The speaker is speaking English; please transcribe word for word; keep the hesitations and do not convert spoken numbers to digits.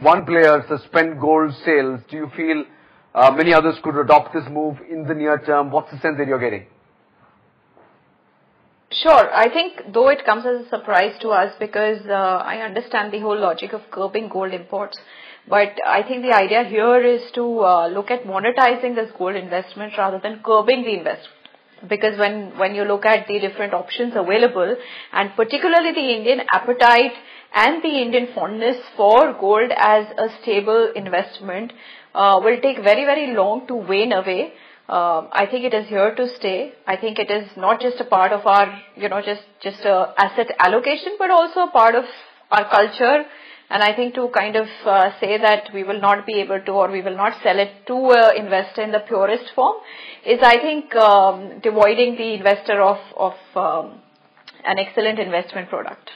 one player suspend gold sales, do you feel uh, many others could adopt this move in the near term? What's the sense that you're getting? Sure. I think though it comes as a surprise to us because uh, I understand the whole logic of curbing gold imports. But I think the idea here is to uh, look at monetizing this gold investment rather than curbing the investment. Because when, when you look at the different options available, and particularly the Indian appetite and the Indian fondness for gold as a stable investment uh, will take very, very long to wane away. Uh, I think it is here to stay. I think it is not just a part of our, you know, just, just a asset allocation, but also a part of our culture. And I think to kind of uh, say that we will not be able to or we will not sell it to an uh, investor in the purest form is, I think, um, devoiding the investor of, of um, an excellent investment product.